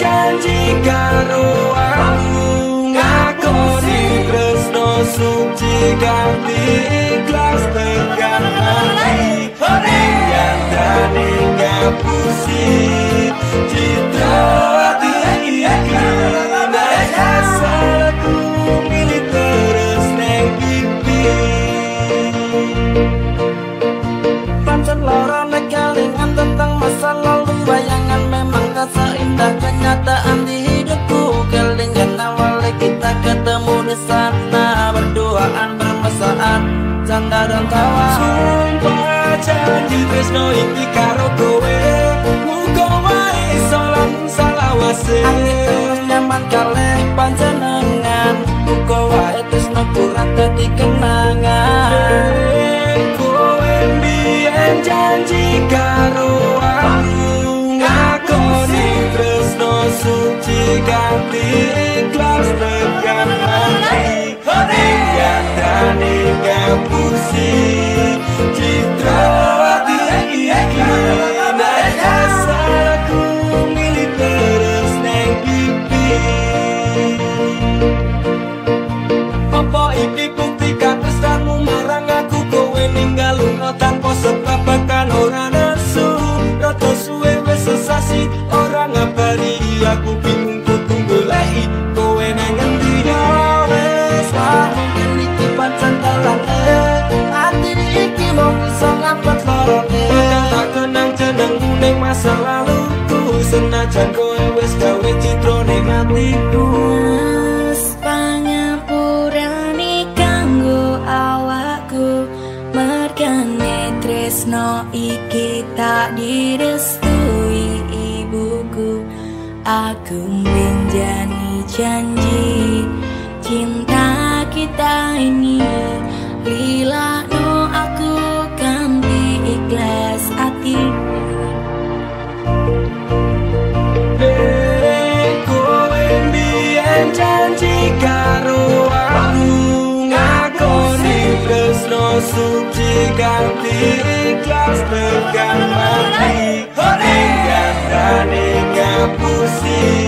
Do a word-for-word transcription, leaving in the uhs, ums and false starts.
janjikan ruangmu, ngaku si tresno suci ganti ikhlas tekan hati yang tadi ngapusi citra hati ikhlas naik kenyataan di hidupku. Kelingan awalnya kita ketemu di sana, berduaan bermesraan canda dan tawa. Sumpah janji tresno iki karo kowe, muga wae salam salawase. Aku terus nyaman kalih panjenengan, muga wae tresno kurang dadi kenangan. Kowe mbiyen janji karo aku, suci ganti ikhlas tekan hati yang tadi ngapusi citra hati ikhlas naik asaku milih terus neng pipi. Apa iki bukti katresnamu marang aku? Kowe ninggal lunga tanpa sebab bahkan ora nesu, rada suwe wis sesasi ora ngabari. Aku bingung ku tunggu lagi kowe nang ngendi wes pancen iki pancen dalan ati iki mung iso ngapet lorone tak kenang jenengmu ning masa laluku senajan kowe wis gawe citra ning atiku wes pangapurane kanggo awakku mergane tresno iki tak direstui ibuku. Aku menjani janji cinta kita ini lila no aku ganti ikhlas hati. Kowe mbiyen janji karo aku, ngakoni tresno suci ganti ikhlas tekan hati. Hore, dan tadi kapusi.